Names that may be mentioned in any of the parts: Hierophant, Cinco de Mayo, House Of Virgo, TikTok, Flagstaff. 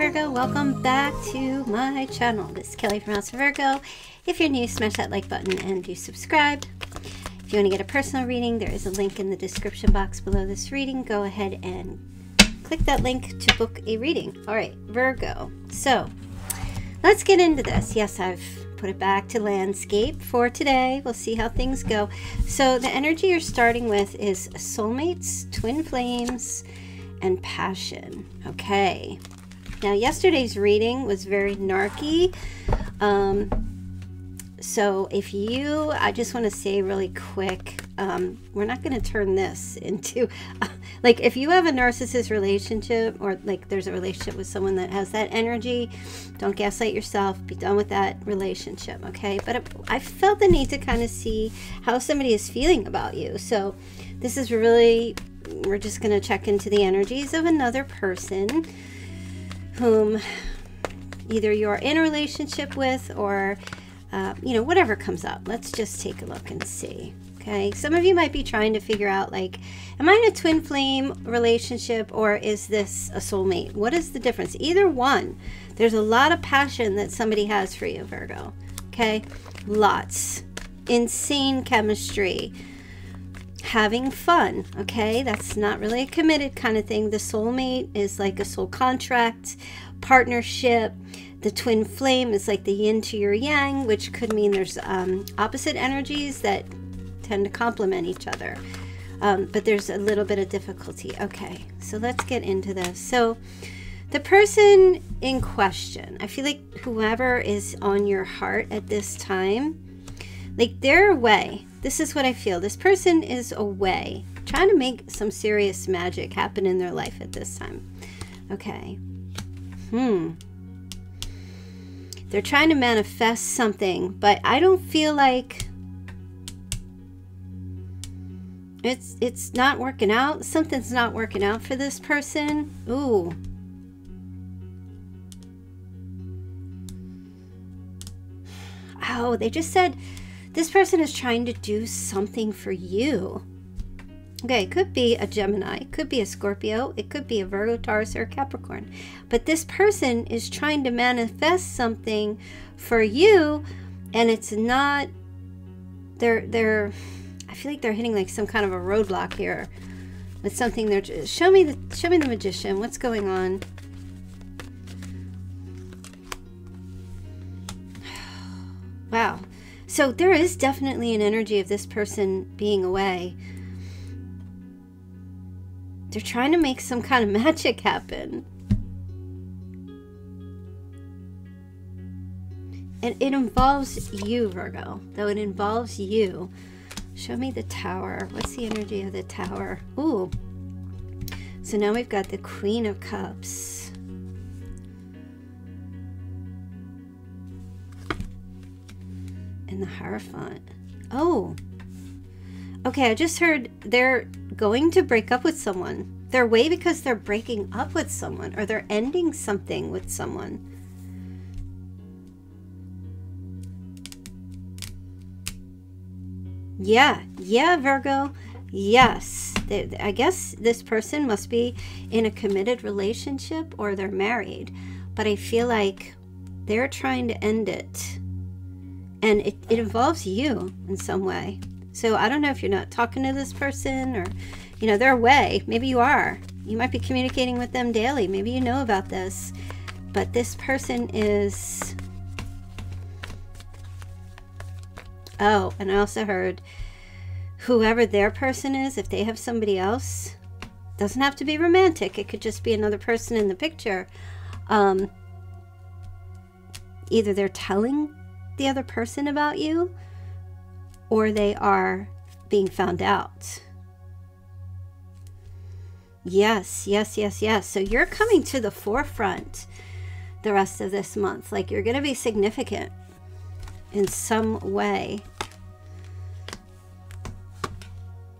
Virgo, welcome back to my channel. This is Kelly from House of Virgo. If you're new, smash that like button and if you subscribe. If you want to get a personal reading, there is a link in the description box below this reading. Go ahead and click that link to book a reading. All right, Virgo. So let's get into this. Yes, I've put it back to landscape for today. We'll see how things go. So the energy you're starting with is soulmates, twin flames, and passion. Okay. Now yesterday's reading was very narky. So if you, I just want to say really quick, we're not going to turn this into, like if you have a narcissist relationship or like there's a relationship with someone that has that energy, don't gaslight yourself, be done with that relationship, okay? But I felt the need to kind of see how somebody is feeling about you. So this is really, we're just going to check into the energies of another person whom either you're in a relationship with or you know, whatever comes up. Let's just take a look and see. Okay, some of you might be trying to figure out, like, am I in a twin flame relationship or is this a soulmate? What is the difference? Either one, there's a lot of passion that somebody has for you, Virgo. Okay, lots, insane chemistry, having fun. Okay, that's not really a committed kind of thing. The soulmate is like a soul contract, partnership. The twin flame is like the yin to your yang, which could mean there's opposite energies that tend to complement each other. But there's a little bit of difficulty. Okay, so let's get into this. So the person in question, I feel like whoever is on your heart at this time, like they're away. This is what I feel. This person is away, trying to make some serious magic happen in their life at this time. Okay. They're trying to manifest something, but I don't feel like it's not working out. Something's not working out for this person. Ooh. Oh, they just said this person is trying to do something for you. Okay, it could be a Gemini, it could be a Scorpio, it could be a Virgo, Taurus, or Capricorn. But this person is trying to manifest something for you, and it's not, I feel like they're hitting like some kind of a roadblock here with something. They're, show me the magician, what's going on? Wow, so there is definitely an energy of this person being away. They're trying to make some kind of magic happen. And it involves you, Virgo. Though it involves you. Show me the tower. What's the energy of the tower? Ooh. So now we've got the Queen of Cups. And the Hierophant. Oh. Okay, I just heard they're going to break up with someone. They're away because they're breaking up with someone or they're ending something with someone. Yeah, yeah, Virgo. Yes, I guess this person must be in a committed relationship or they're married, but I feel like they're trying to end it. And it involves you in some way. So I don't know if you're not talking to this person or, you know, they're away. Maybe you are. You might be communicating with them daily. Maybe you know about this. But this person is... Oh, and I also heard whoever their person is, if they have somebody else, doesn't have to be romantic. It could just be another person in the picture. Either they're telling the other person about you, or they are being found out. Yes, yes, yes, yes. So you're coming to the forefront the rest of this month. Like you're going to be significant in some way.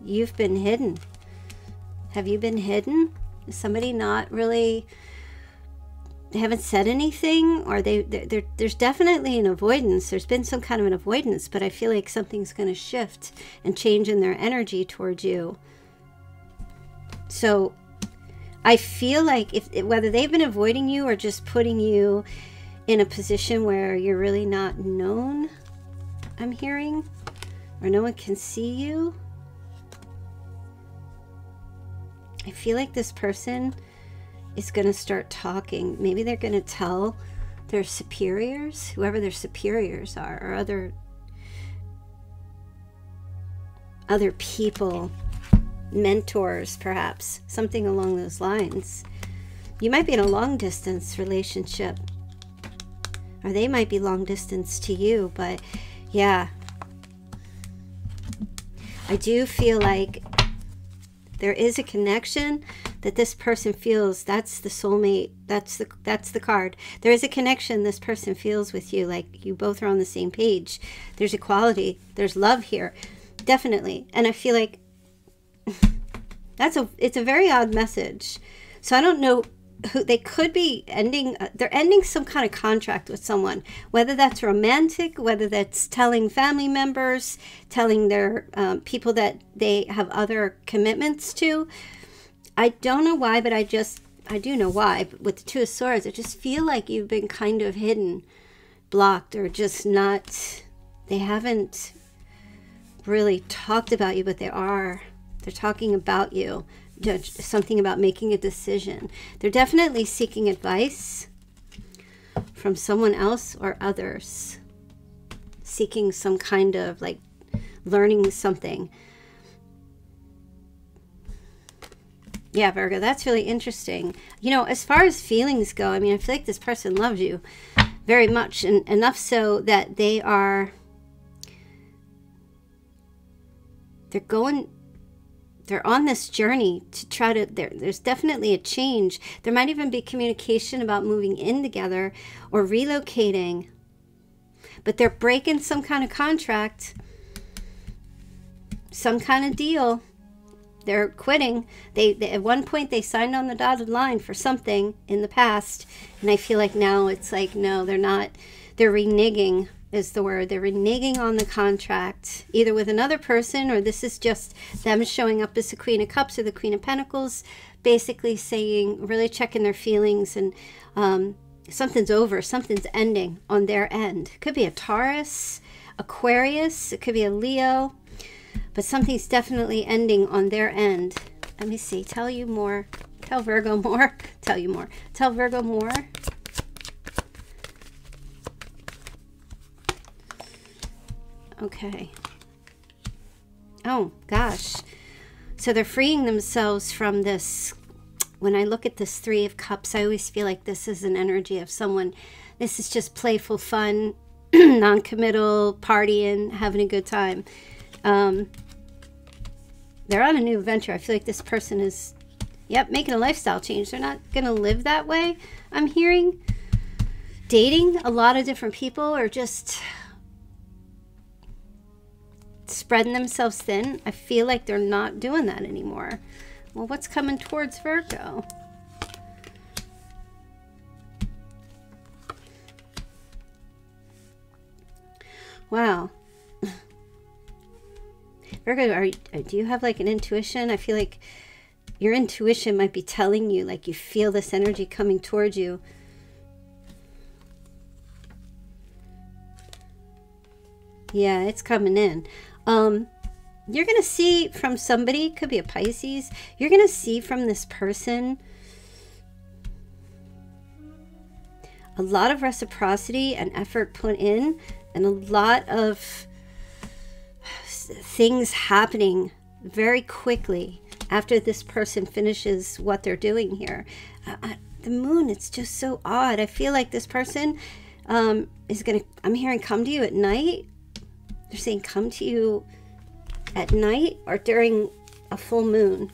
You've been hidden. Have you been hidden? Is somebody not really, they haven't said anything, or there's definitely an avoidance. There's been some kind of an avoidance, but I feel like something's going to shift and change in their energy towards you. So I feel like if whether they've been avoiding you or just putting you in a position where you're really not known, I'm hearing, or no one can see you. I feel like this person is going to start talking. Maybe they're going to tell their superiors, whoever their superiors are, or other people, mentors, perhaps, something along those lines. You might be in a long distance relationship, or they might be long distance to you, but yeah, I do feel like there is a connection that this person feels. That's the soulmate. That's the card. There is a connection this person feels with you, like you both are on the same page. There's equality, there's love here, definitely. And I feel like it's a very odd message. So I don't know who they could be ending. They're ending some kind of contract with someone, whether that's romantic, whether that's telling family members, telling their people that they have other commitments to. I don't know why, but I do know why. But with the Two of Swords, I just feel like you've been kind of hidden, blocked, or just not, they haven't really talked about you, but they are. They're talking about you, something about making a decision. They're definitely seeking advice from someone else or others, seeking some kind of, like, learning something. Yeah, Virgo, that's really interesting. You know, as far as feelings go, I mean, I feel like this person loves you very much, and enough so that they are, they're on this journey to try to, there's definitely a change. There might even be communication about moving in together or relocating, but they're breaking some kind of contract, some kind of deal. They're quitting. They at one point they signed on the dotted line for something in the past, and I feel like now it's like, no, they're not. They're reneging is the word. They're reneging on the contract, either with another person, or this is just them showing up as the Queen of Cups or the Queen of Pentacles, basically saying, really checking their feelings, and something's over, something's ending on their end. It could be a Taurus, Aquarius, it could be a Leo, but something's definitely ending on their end. Let me see, tell you more, tell Virgo more, tell you more, tell Virgo more. Okay. Oh, gosh. So they're freeing themselves from this. When I look at this Three of Cups, I always feel like this is an energy of someone. This is just playful, fun, non-committal, partying, having a good time. They're on a new adventure. I feel like this person is, yep, making a lifestyle change. They're not going to live that way, I'm hearing. Dating a lot of different people, or just spreading themselves thin. I feel like they're not doing that anymore. Well, what's coming towards Virgo? Wow. Virgo, do you have like an intuition? I feel like your intuition might be telling you, like, you feel this energy coming towards you. Yeah, it's coming in. You're going to see from somebody, could be a Pisces, you're going to see from this person a lot of reciprocity and effort put in, and a lot of things happening very quickly after this person finishes what they're doing here. The moon, it's just so odd. I feel like this person is going to, I'm hearing, come to you at night. They're saying come to you at night or during a full moon.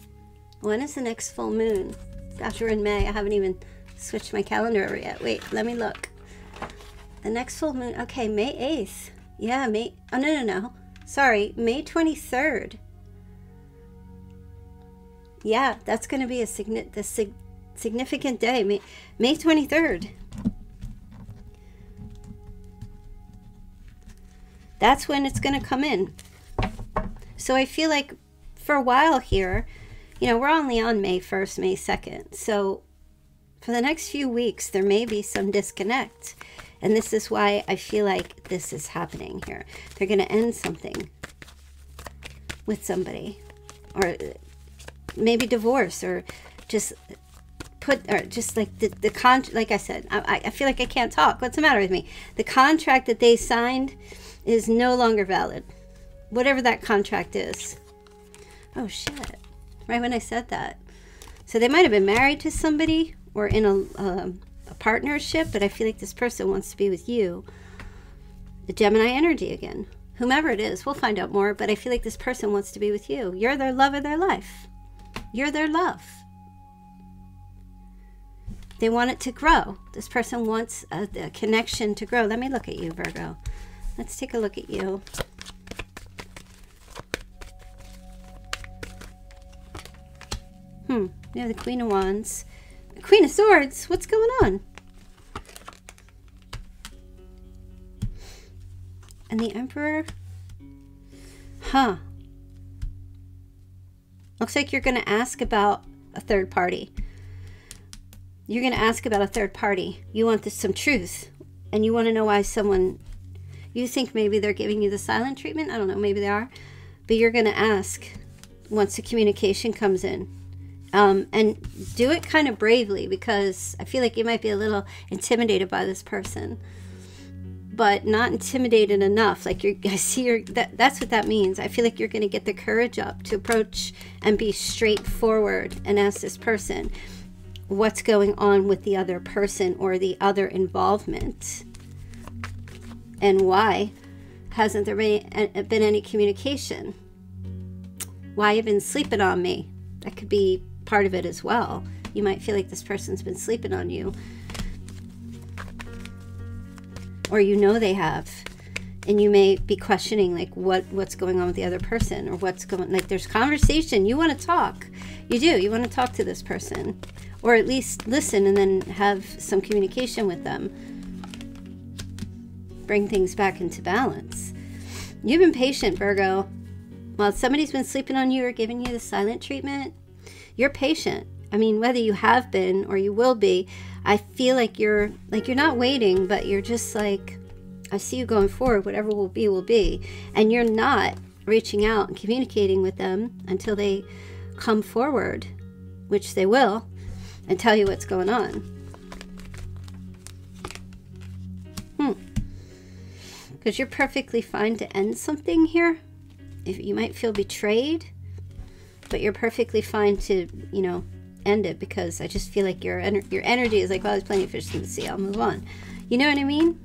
When is the next full moon? Gosh, we're in May. I haven't even switched my calendar over yet. Wait, let me look. The next full moon. Okay, May 8th. Yeah, May. Oh, no, no, no. Sorry, May 23rd. Yeah, that's going to be a significant day. May 23rd. That's when it's going to come in. So I feel like for a while here, you know, we're only on May 1st, May 2nd. So for the next few weeks, there may be some disconnect. And this is why I feel like this is happening here. They're going to end something with somebody, or maybe divorce, or just put, or just like the contract. Like I said, I feel like I can't talk. What's the matter with me? The contract that they signed is no longer valid. Whatever that contract is. Oh shit. Right when I said that. So they might've been married to somebody or in a partnership, but I feel like this person wants to be with you. The Gemini energy again. Whomever it is, we'll find out more, but I feel like this person wants to be with you. You're their love of their life. You're their love. They want it to grow. This person wants a connection to grow. Let me look at you, Virgo. Let's take a look at you. You have the Queen of Wands. Queen of Swords. What's going on? And the Emperor. Huh. Looks like you're going to ask about a third party. You're going to ask about a third party. You want some truth. And you want to know why someone... You think maybe they're giving you the silent treatment. I don't know. Maybe they are. But you're going to ask once the communication comes in. And do it kind of bravely, because I feel like you might be a little intimidated by this person. But not intimidated enough. Like you're, I see your, that's what that means. I feel like you're going to get the courage up to approach and be straightforward and ask this person what's going on with the other person or the other involvement. And why hasn't there been any communication? Why you've been sleeping on me? That could be part of it as well. You might feel like this person's been sleeping on you. Or you know they have. And you may be questioning like what's going on with the other person, or what's going, like there's conversation. You want to talk. You do. You want to talk to this person. Or at least listen and then have some communication with them. Bring things back into balance. You've been patient, Virgo. While somebody's been sleeping on you or giving you the silent treatment, you're patient. I mean, whether you have been or you will be, I feel like you're not waiting, but you're just like, I see you going forward. Whatever will be, will be. And you're not reaching out and communicating with them until they come forward, which they will, and tell you what's going on. Because you're perfectly fine to end something here. If you might feel betrayed, but you're perfectly fine to, you know, end it, because I just feel like your energy is like, well, there's plenty of fish in the sea, I'll move on. You know what I mean?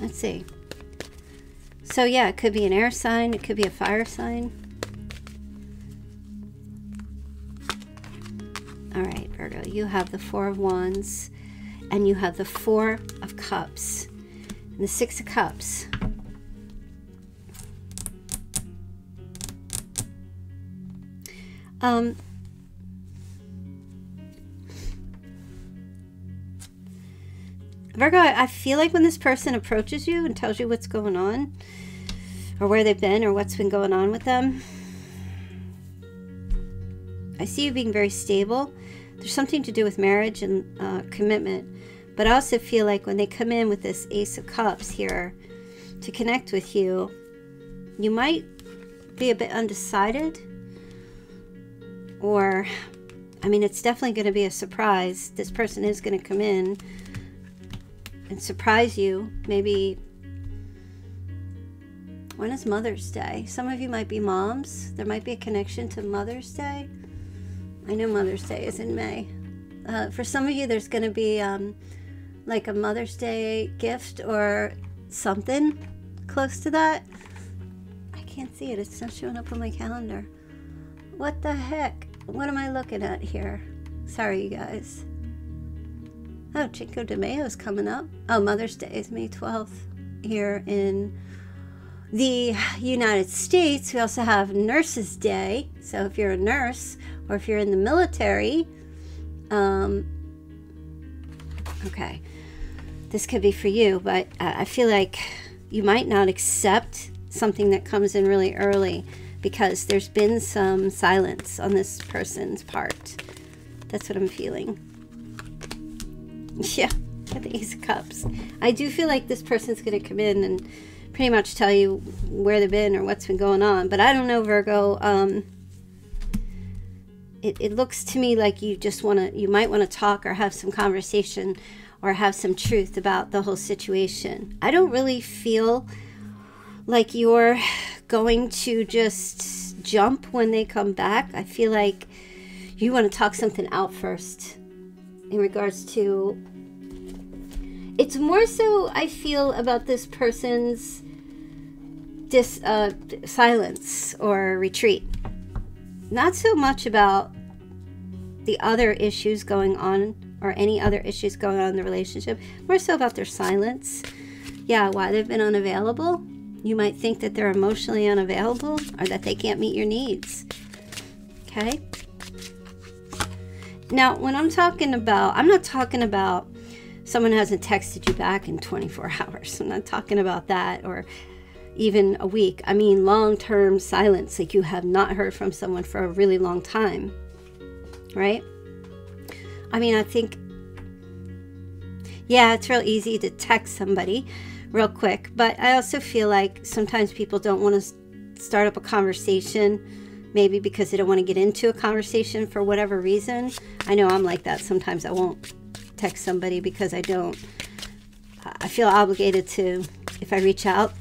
Let's see. So yeah, it could be an air sign, it could be a fire sign. All right, Virgo, you have the Four of Wands. And you have the Four of Cups and the Six of Cups. Virgo, I feel like when this person approaches you and tells you what's going on, or where they've been, or what's been going on with them, I see you being very stable. There's something to do with marriage and commitment. But I also feel like when they come in with this Ace of Cups here to connect with you, you might be a bit undecided. Or, I mean, it's definitely going to be a surprise. This person is going to come in and surprise you. Maybe, when is Mother's Day? Some of you might be moms. There might be a connection to Mother's Day. I know Mother's Day is in May. For some of you, there's going to be like a Mother's Day gift or something close to that. I can't see it. It's not showing up on my calendar. What the heck? What am I looking at here? Sorry, you guys. Oh, Cinco de Mayo is coming up. Oh, Mother's Day is May 12th here in the United States. We also have Nurses Day. So if you're a nurse, or if you're in the military, okay, this could be for you, but I feel like you might not accept something that comes in really early. because there's been some silence on this person's part. That's what I'm feeling. Yeah, got the Ace of Cups. I do feel like this person's going to come in and pretty much tell you where they've been or what's been going on. But I don't know, Virgo. It looks to me like you just want to, you might want to talk or have some conversation or have some truth about the whole situation. I don't really feel like you're going to just jump when they come back. I feel like you want to talk something out first in regards to, it's more so I feel about this person's silence or retreat. Not so much about the other issues going on or any other issues going on in the relationship. More so about their silence. Yeah, why they've been unavailable. You might think that they're emotionally unavailable or that they can't meet your needs. Okay? Now, when I'm talking about, I'm not talking about someone hasn't texted you back in 24 hours. I'm not talking about that or even a week. I mean, long-term silence, like you have not heard from someone for a really long time, right? I mean, I think, yeah, it's real easy to text somebody real quick, but I also feel like sometimes people don't want to start up a conversation, maybe because they don't want to get into a conversation for whatever reason. I know I'm like that. Sometimes I won't text somebody because I feel obligated to, if I reach out,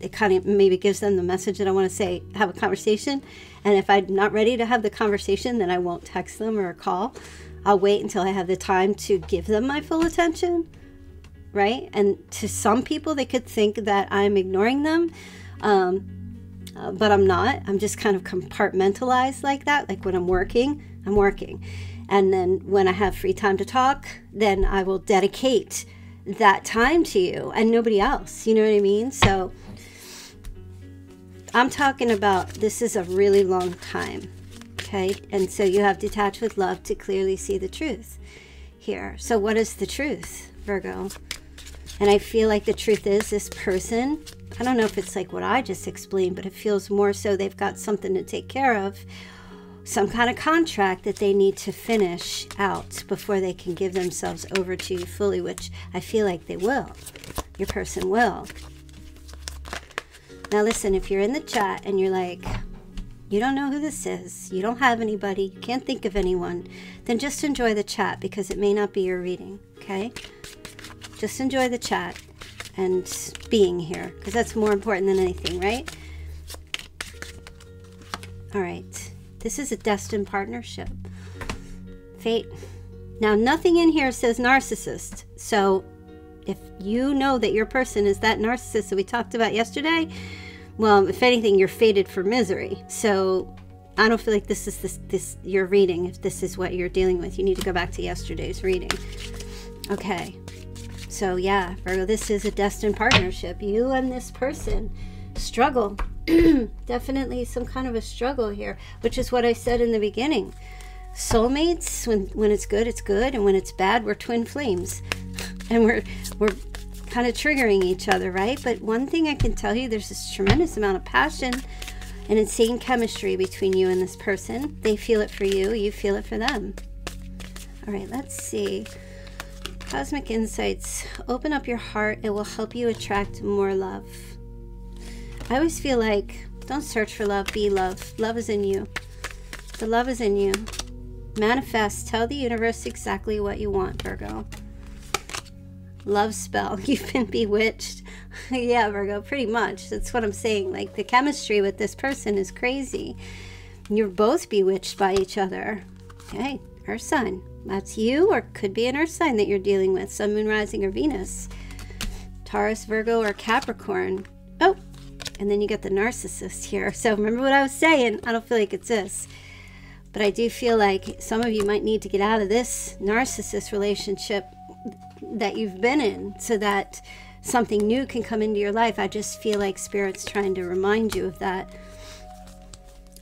it kind of maybe gives them the message that I want to say, have a conversation. And if I'm not ready to have the conversation, then I won't text them or call. I'll wait until I have the time to give them my full attention, right? And to some people, they could think that I'm ignoring them, but I'm not. I'm just kind of compartmentalized like that. Like when I'm working, I'm working. And then when I have free time to talk, then I will dedicate that time to you and nobody else. You know what I mean? So I'm talking about this is a really long time, okay? And so you have detached with love to clearly see the truth here. So what is the truth, Virgo? And I feel like the truth is this person, I don't know if it's like what I just explained, but it feels more so they've got something to take care of, some kind of contract that they need to finish out before they can give themselves over to you fully, which I feel like they will. Your person will. Now listen, if you're in the chat and you're like, you don't know who this is, you don't have anybody, you can't think of anyone, then just enjoy the chat because it may not be your reading, okay? Just enjoy the chat and being here because that's more important than anything, right? All right, this is a destined partnership. Fate. Now nothing in here says narcissist, so if you know that your person is that narcissist that we talked about yesterday, well, if anything, you're fated for misery. So I don't feel like this is your reading. If this is what you're dealing with, you need to go back to yesterday's reading. Okay. So yeah, Virgo, this is a destined partnership. You and this person struggle. Definitely some kind of a struggle here, which is what I said in the beginning. Soulmates, when it's good, it's good. And when it's bad, we're twin flames. And we're kind of triggering each other, right? But one thing I can tell you, there's this tremendous amount of passion and insane chemistry between you and this person. They feel it for you. You feel it for them. All right, let's see. Cosmic Insights. Open up your heart. It will help you attract more love. I always feel like don't search for love. Be love. Love is in you. The love is in you. Manifest. Tell the universe exactly what you want, Virgo. Love spell. You've been bewitched. Yeah, Virgo, pretty much. That's what I'm saying. Like the chemistry with this person is crazy. You're both bewitched by each other. Okay, Earth sign. That's you or could be an Earth sign that you're dealing with. Sun, Moon, Rising, or Venus. Taurus, Virgo, or Capricorn. Oh, and then you get the narcissist here. So remember what I was saying. I don't feel like it's this. But I do feel like some of you might need to get out of this narcissist relationship that you've been in so that something new can come into your life. I just feel like Spirit's trying to remind you of that.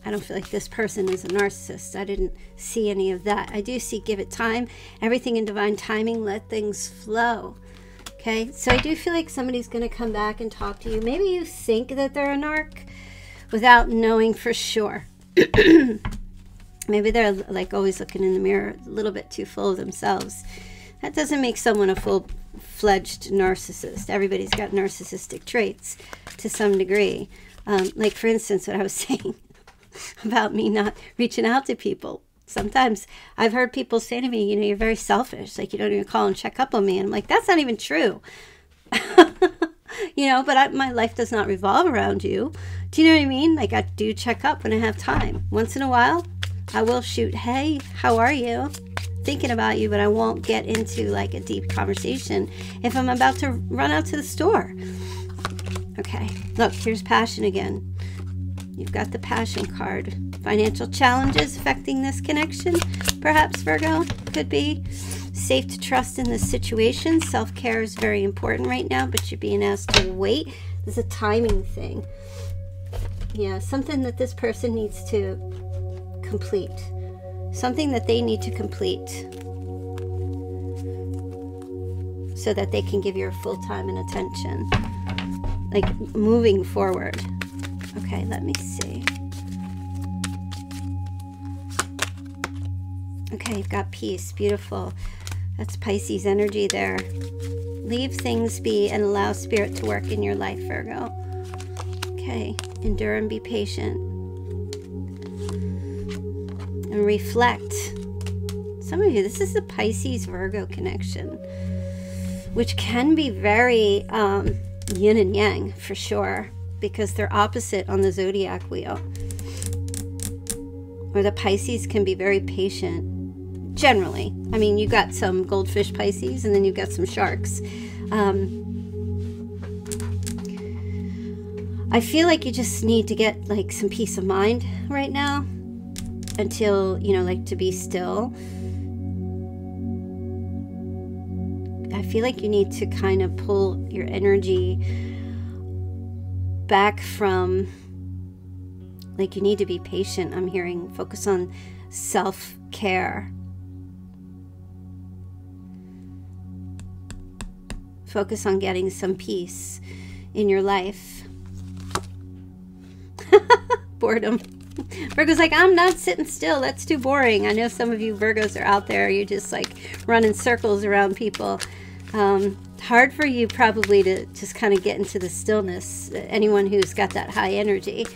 I don't feel like this person is a narcissist. I didn't see any of that. I do see give it time. Everything in divine timing, let things flow. Okay, so I do feel like somebody's going to come back and talk to you. Maybe you think that they're a narc without knowing for sure. Maybe they're like always looking in the mirror, a little bit too full of themselves. That doesn't make someone a full-fledged narcissist. Everybody's got narcissistic traits to some degree. Like, for instance, what I was saying about me not reaching out to people. Sometimes I've heard people say to me, you know, you're very selfish. Like, you don't even call and check up on me. And I'm like, that's not even true. You know, but my life does not revolve around you. Do you know what I mean? Like, I do check up when I have time. Once in a while, I will shoot, hey, how are you? Thinking about you, but I won't get into like a deep conversation if I'm about to run out to the store. Okay, look, here's passion again. You've got the passion card. Financial challenges affecting this connection, perhaps, Virgo. Could be safe to trust in this situation. Self-care is very important right now, but you're being asked to wait. There's a timing thing. Yeah, something that this person needs to complete. Something that they need to complete so that they can give your full time and attention, like moving forward. Okay, let me see. Okay, you've got peace, beautiful. That's Pisces energy there. Leave things be and allow spirit to work in your life, Virgo. Okay, endure and be patient. And reflect. Some of you, this is a Pisces Virgo connection, which can be very yin and yang for sure, because they're opposite on the zodiac wheel. Or the Pisces can be very patient generally. I mean, you got some goldfish Pisces and then you've got some sharks. I feel like you just need to get like some peace of mind right now. Until, you know, like to be still. I feel like you need to kind of pull your energy back from, like, you need to be patient. I'm hearing focus on self-care. Focus on getting some peace in your life. Boredom. Virgo's like, I'm not sitting still. That's too boring. I know some of you Virgos are out there. You're just like running circles around people. Hard for you probably to just kind of get into the stillness, anyone who's got that high energy.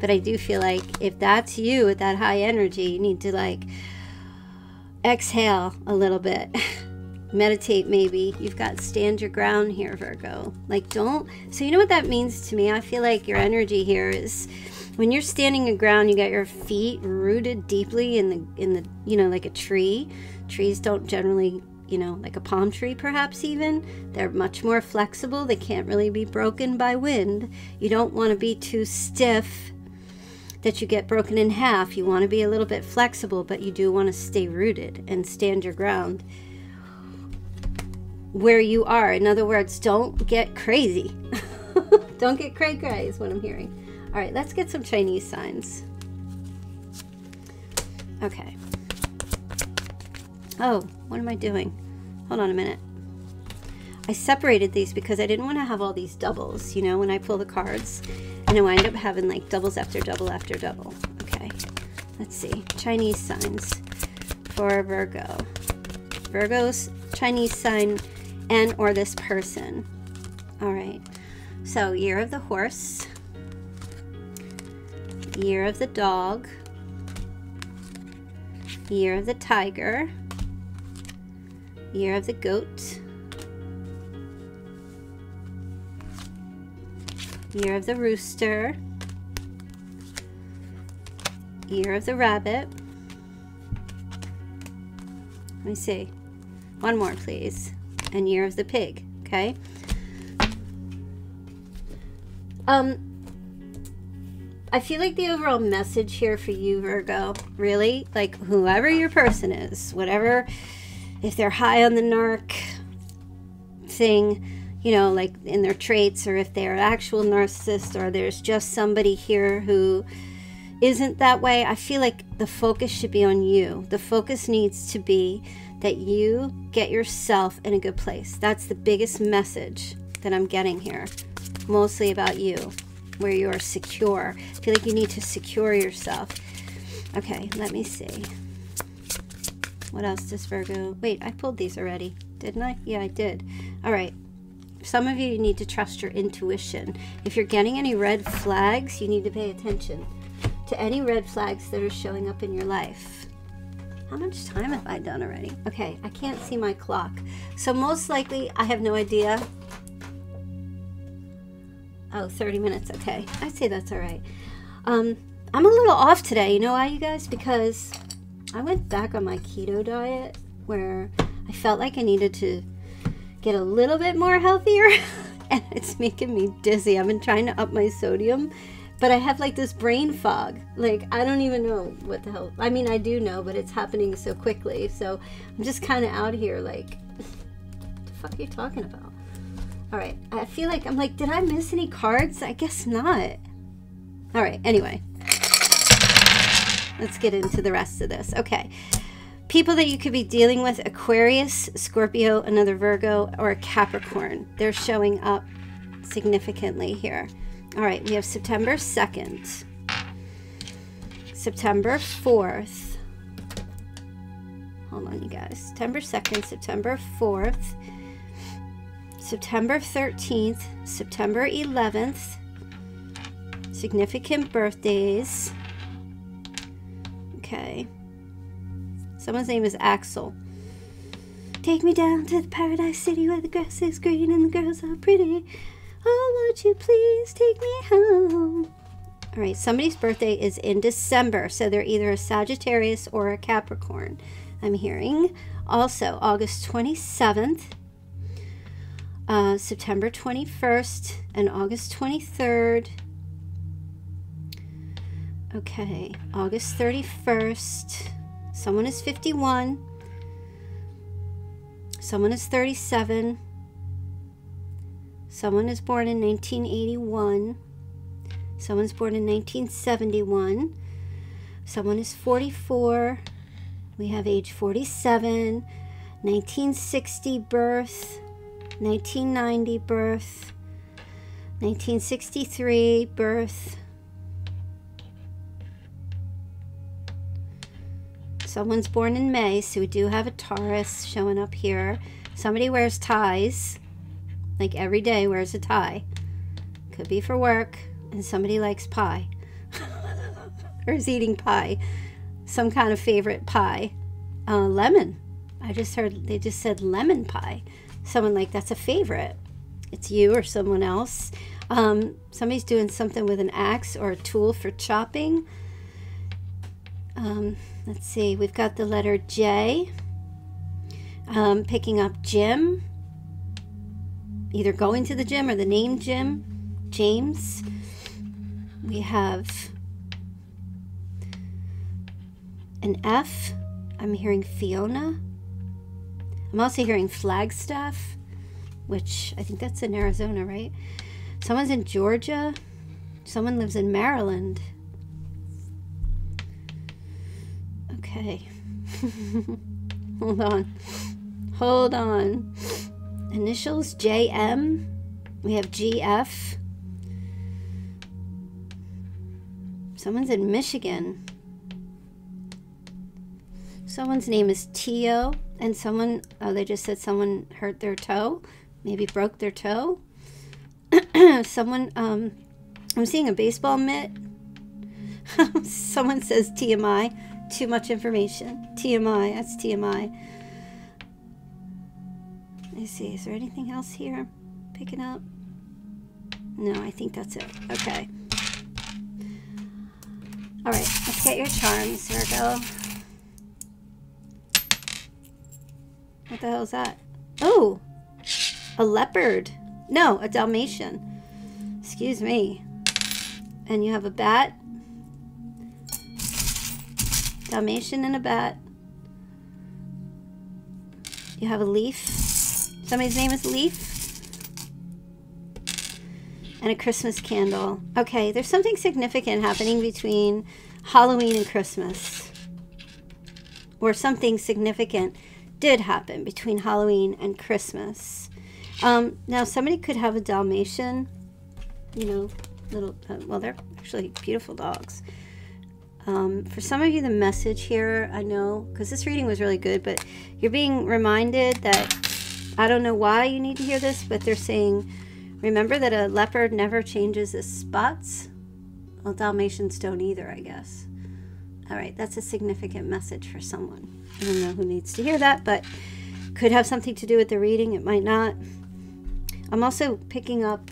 But I do feel like if that's you with that high energy, you need to like exhale a little bit. Meditate maybe. You've got stand your ground here, Virgo. Like don't. So you know what that means to me? I feel like your energy here is... when you're standing your ground, you got your feet rooted deeply in the you know, like a tree. Trees don't generally, you know, like a palm tree perhaps even. They're much more flexible. They can't really be broken by wind. You don't want to be too stiff that you get broken in half. You want to be a little bit flexible, but you do want to stay rooted and stand your ground where you are. In other words, don't get crazy. Don't get cray-cray is what I'm hearing. All right, let's get some Chinese signs. Okay. Oh, what am I doing? Hold on a minute. I separated these because I didn't want to have all these doubles, you know, when I pull the cards. And I wind up having like doubles after double after double. Okay, let's see. Chinese signs for Virgo. Virgo's Chinese sign and or this person. All right, so year of the horse. Year of the dog, year of the tiger, year of the goat, year of the rooster, year of the rabbit. Let me see. One more, please. And year of the pig, okay? I feel like the overall message here for you, Virgo, really, like whoever your person is, whatever, if they're high on the narc thing, you know, like in their traits, or if they're an actual narcissist, or there's just somebody here who isn't that way, I feel like the focus should be on you. The focus needs to be that you get yourself in a good place. That's the biggest message that I'm getting here, mostly about you. where you are secure. I feel like you need to secure yourself. Okay, let me see. What else does Virgo... Wait, I pulled these already, didn't I? Yeah, I did. All right. Some of you need to trust your intuition. If you're getting any red flags, you need to pay attention to any red flags that are showing up in your life. How much time have I done already? Okay, I can't see my clock. So most likely, I have no idea. Oh, 30 minutes, okay. I'd say that's all right. I'm a little off today, you know why, you guys? Because I went back on my keto diet where I felt like I needed to get a little bit more healthier and it's making me dizzy. I've been trying to up my sodium, but I have like this brain fog. Like, I don't even know what the hell. I mean, I do know, but it's happening so quickly. So I'm just kind of out here like, what the fuck are you talking about? All right. I feel like I'm like, did I miss any cards? I guess not. All right. Anyway, let's get into the rest of this. Okay. People that you could be dealing with: Aquarius, Scorpio, another Virgo, or a Capricorn. They're showing up significantly here. All right, we have September 2nd, September 4th. Hold on, you guys. September 2nd, September 4th, September 13th, September 11th. Significant birthdays. Okay. Someone's name is Axel. Take me down to the paradise city where the grass is green and the girls are pretty. Oh, would you please take me home? All right, somebody's birthday is in December, so they're either a Sagittarius or a Capricorn, I'm hearing. Also, August 27th, September 21st, and August 23rd. Okay, August 31st. Someone is 51, someone is 37, someone is born in 1981, someone's born in 1971, someone is 44, we have age 47, 1960 birth, 1990 birth, 1963 birth. Someone's born in May, so we do have a Taurus showing up here. Somebody wears ties, like every day wears a tie. Could be for work, and somebody likes pie. Or is eating pie, some kind of favorite pie. Lemon, I just heard, they just said lemon pie. Someone like, that's a favorite. It's you or someone else. Somebody's doing something with an axe or a tool for chopping. Let's see, we've got the letter J, picking up Jim, either going to the gym or the name Jim, James. We have an F, I'm hearing Fiona. I'm also hearing Flagstaff, which I think that's in Arizona, right? Someone's in Georgia, someone lives in Maryland. Okay. Hold on. Hold on. Initials JM. We have GF. Someone's in Michigan. Someone's name is Tio. And someone, oh, they just said someone hurt their toe. Maybe broke their toe. Someone, I'm seeing a baseball mitt. Someone says TMI. Too much information. TMI, that's TMI. Let's see, is there anything else here? Picking up? No, I think that's it. Okay. All right, let's get your charms, Virgo. What the hell is that? Oh, a leopard. No, a Dalmatian. Excuse me. And you have a bat. Dalmatian and a bat. You have a leaf. Somebody's name is Leaf. And a Christmas candle. Okay, there's something significant happening between Halloween and Christmas. Or something significant did happen between Halloween and Christmas. Now, somebody could have a Dalmatian, you know, little, well, they're actually beautiful dogs. For some of you, the message here, I know, because this reading was really good, but you're being reminded that, I don't know why you need to hear this, but they're saying, remember that a leopard never changes its spots. Well, Dalmatians don't either, I guess. All right, that's a significant message for someone. I don't know who needs to hear that, but could have something to do with the reading. It might not. I'm also picking up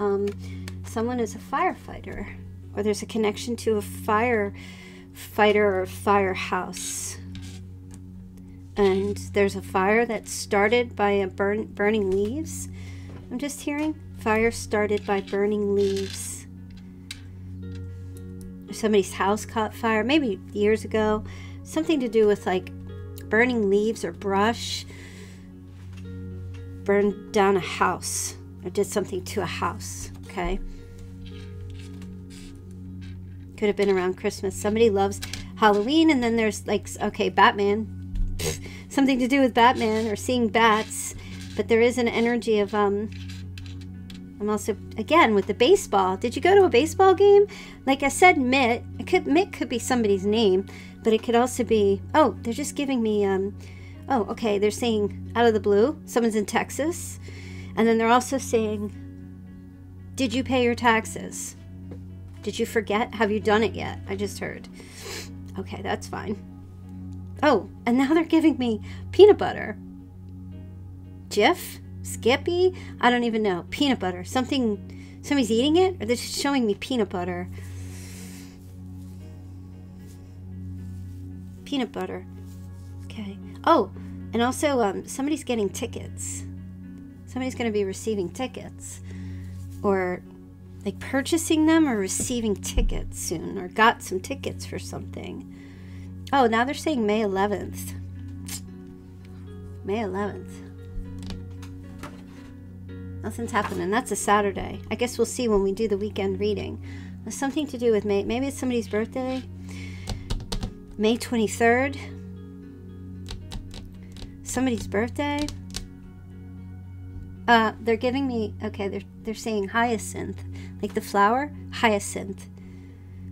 someone is a firefighter, or there's a connection to a firefighter or firehouse. And there's a fire that started by a burning leaves. I'm just hearing fire started by burning leaves. Somebody's house caught fire, maybe years ago. Something to do with like burning leaves or brush. Burned down a house or did something to a house, okay? Could have been around Christmas. Somebody loves Halloween, and then there's like, okay, Batman. Something to do with Batman or seeing bats, but there is an energy of I'm also again with the baseball. Did you go to a baseball game? Like I said, Mitt. Mitt could be somebody's name, but it could also be, oh, they're just giving me oh, okay, they're saying out of the blue, someone's in Texas, and then they're also saying, did you pay your taxes? Did you forget? Have you done it yet? I just heard. Okay, that's fine. Oh, and now they're giving me peanut butter. Jif? Skippy? I don't even know. Peanut butter. Something, somebody's eating it? Or they're just showing me peanut butter. Peanut butter. Okay. Oh, and also somebody's getting tickets. Somebody's going to be receiving tickets. Or like purchasing them or receiving tickets soon. Or got some tickets for something. Oh, now they're saying May 11th. May 11th. Nothing's happening. That's a Saturday. I guess we'll see when we do the weekend reading. There's something to do with May. Maybe it's somebody's birthday. May 23rd. Somebody's birthday. They're giving me, okay, they're saying hyacinth. Like the flower, hyacinth.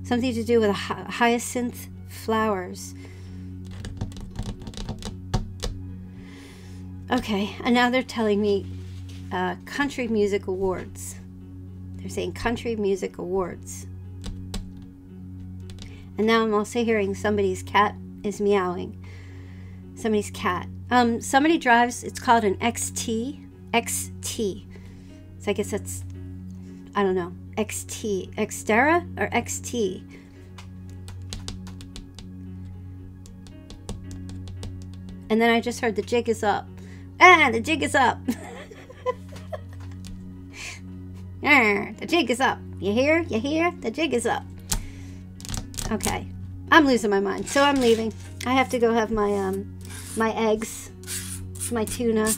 Something to do with a hyacinth. Flowers. Okay, and now they're telling me country music awards. They're saying country music awards. And now I'm also hearing somebody's cat is meowing. Somebody's cat. Somebody drives, it's called an XT. XT. So I guess that's, I don't know, XT. Xterra or XT. And then I just heard the jig is up. Ah, the jig is up. Ah, the jig is up. You hear? You hear? The jig is up. Okay. I'm losing my mind. So I'm leaving. I have to go have my my eggs, my tuna.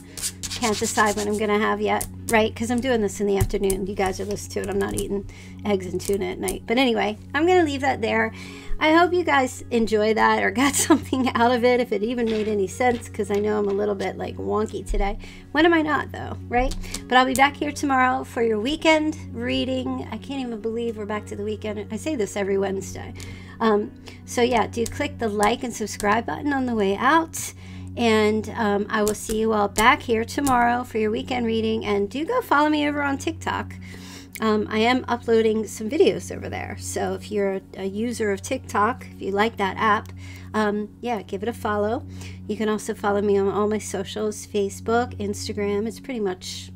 Can't decide what I'm going to have yet, right? Because I'm doing this in the afternoon. You guys are listening to it. I'm not eating eggs and tuna at night. But anyway, I'm going to leave that there. I hope you guys enjoy that or got something out of it, if it even made any sense, because I know I'm a little bit like wonky today. When am I not though, right? But I'll be back here tomorrow for your weekend reading. I can't even believe we're back to the weekend. I say this every Wednesday. So yeah, do click the like and subscribe button on the way out. And I will see you all back here tomorrow for your weekend reading. And do go follow me over on TikTok. I am uploading some videos over there. So if you're a user of TikTok, if you like that app, yeah, give it a follow. You can also follow me on all my socials, Facebook, Instagram. It's pretty much,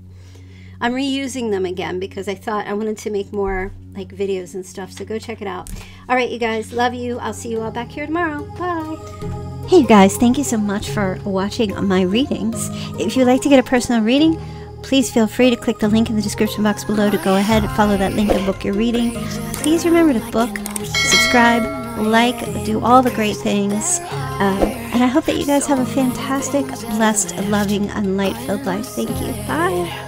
I'm reusing them again because I thought I wanted to make more like videos and stuff. So go check it out. All right, you guys, love you. I'll see you all back here tomorrow. Bye. Hey you guys, thank you so much for watching my readings. If you'd like to get a personal reading, please feel free to click the link in the description box below to go ahead and follow that link and book your reading. Please remember to book, subscribe, like, do all the great things. And I hope that you guys have a fantastic, blessed, loving, and light-filled life. Thank you. Bye.